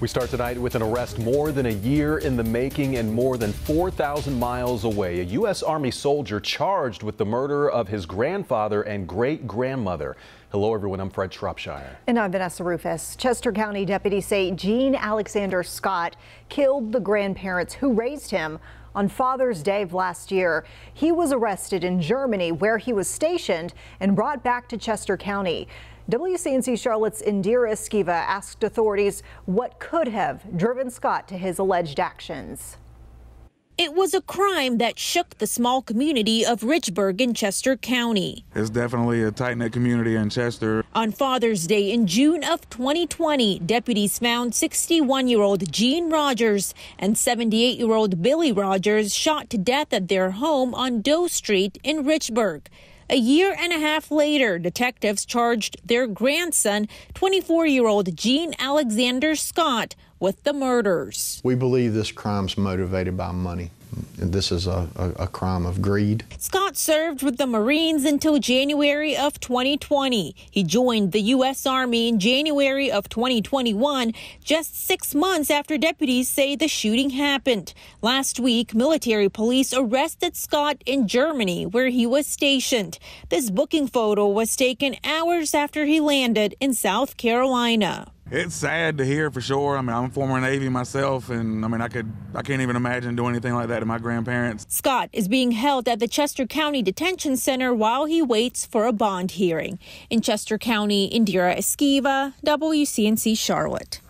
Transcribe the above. We start tonight with an arrest more than a year in the making and more than 4,000 miles away. A U.S. Army soldier charged with the murder of his grandfather and great-grandmother. Hello, everyone. I'm Fred Shropshire. And I'm Vanessa Rufus. Chester County deputies say Gene Alexander Scott killed the grandparents who raised him on Father's Day of last year. He was arrested in Germany, where he was stationed, and brought back to Chester County. WCNC Charlotte's Indira Esquiva asked authorities what could have driven Scott to his alleged actions. It was a crime that shook the small community of Richburg in Chester County. It's definitely a tight-knit community in Chester. On Father's Day in June of 2020, deputies found 61-year-old Gene Rogers and 78-year-old Billy Rogers shot to death at their home on Doe Street in Richburg. A year and a half later, detectives charged their grandson, 24-year-old Gene Alexander Scott, with the murders. We believe this crime's motivated by money. This is a crime of greed. Scott served with the Marines until January of 2020. He joined the U.S. Army in January of 2021, just 6 months after deputies say the shooting happened. Last week, military police arrested Scott in Germany, where he was stationed. This booking photo was taken hours after he landed in South Carolina. It's sad to hear, for sure. I mean, I'm a former Navy myself, and I can't even imagine doing anything like that to my grandparents. Scott is being held at the Chester County Detention Center while he waits for a bond hearing. In Chester County, Indira Esquiva, WCNC Charlotte.